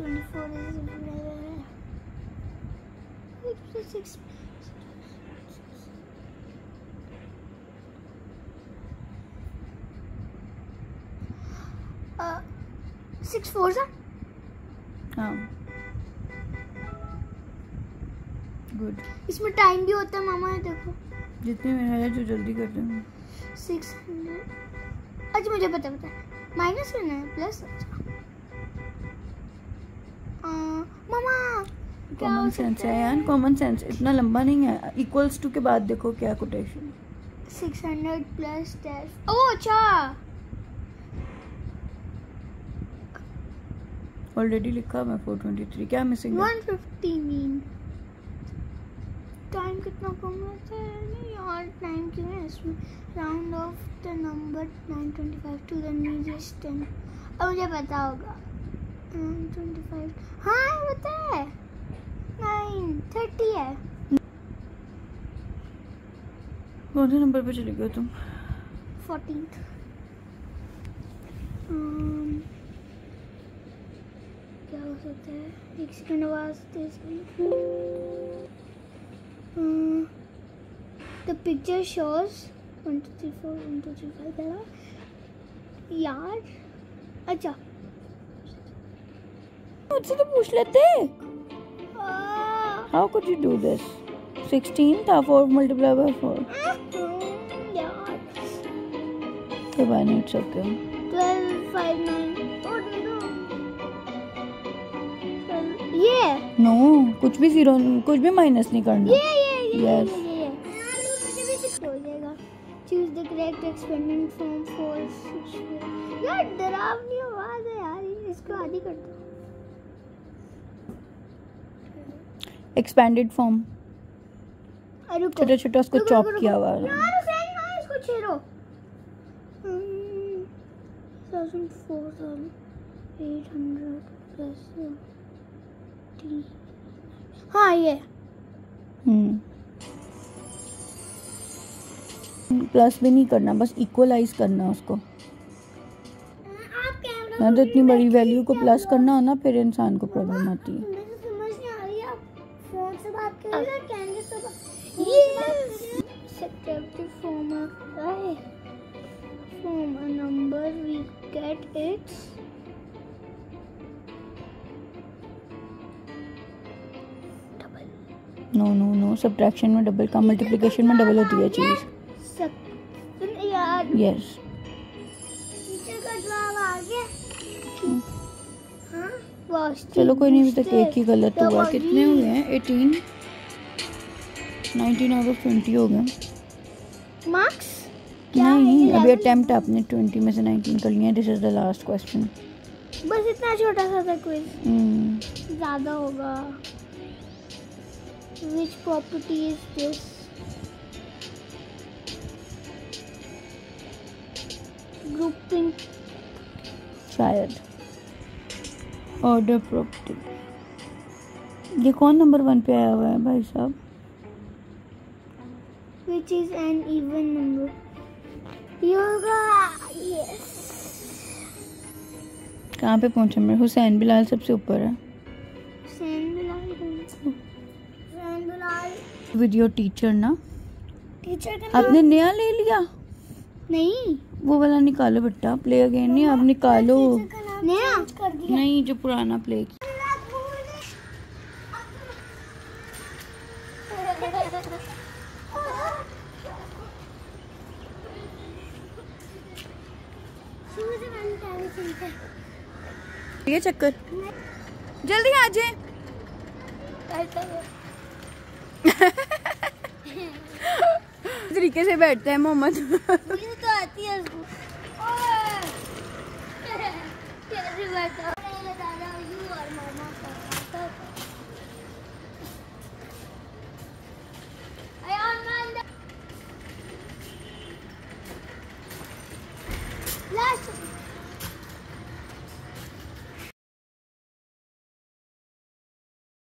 24 is available. 6 64 sir. Good. इसमें time भी होता है मामा, देखो जितनी मेहनत जो जल्दी करते हैं 600. अच्छा मुझे पता माइनस करना है प्लस. मामा कॉमन सेंस है यार, कॉमन सेंस इतना लंबा नहीं है. इक्वल्स टू के बाद देखो क्या कोटेशन 600 प्लस 10. ओह अच्छा ऑलरेडी लिखा मैं 423. क्या मिसिंग है 150 मीन. टाइम कितना कम रहता है नहीं यार, टाइम क्यों है इसमें. Round off the number 925 to the nearest 10. अब मुझे पता होगा 925. हाँ पता है 930 है. कौन से नंबर पे चले गए तुम? 14th. क्या हो सकता है? एक सेकंड आवाज़ तेज. The picture shows 1 2 3 4 1 2 3 5 है यार. अच्छा मुझसे तो पूछ लेते. How could you do this? 16 था 4 multiplied by 4. यार तो बाय नहीं सकते. 12 5 9 और दो ये नो कुछ भी जीरो कुछ भी माइनस नहीं करना. एक्सपेंडेड फॉर्म छोटा छोटा उसको चॉप किया हुआ है. हाँ ये प्लस भी नहीं करना, बस इक्वलाइज करना उसको. आप कैमरा तो इतनी बड़ी वैल्यू को प्लस करना हो ना, फिर इंसान को प्रॉब्लम आती है. मुझे समझ नहीं आ रही, आप फोन से बात कर रहे हो कैमरे से बात. ये सब्ट्रैक्टिव फॉर्म आता है. Form a number we get it's no subtraction में डबल का, मल्टीप्लिकेशन में डबल होती है चीज़. यस चलो कोई नहीं, अभी तक एक ही गलत हुआ. कितने हुए हैं? 18 19 और 20 हो गए मार्क्स. नहीं अभी अटेम्प्ट आपने 20 में से 19 कर लिए. This is the last question. बस इतना छोटा सा था क्विज, ज़्यादा होगा. Which property is this? Grouping. शायद. Order property. ये कौन नंबर 1 पे आया हुआ है भाई साहब? Which is an even number. Yoga. Yes. कहाँ पे पहुँचा मैं? हुसैन बिलाल सबसे ऊपर है. Hussain Bilal. With your teacher ना? टीचर का आपने नया ले लिया? नहीं वो वाला निकालो बेटा. प्ले अगेन नहीं, आप निकालो नया कर दिया. नहीं जो पुराना प्ले ये चक्कर जल्दी आ जाए. तरीके से बैठते हैं मोहम्मद. तो आती है उसको.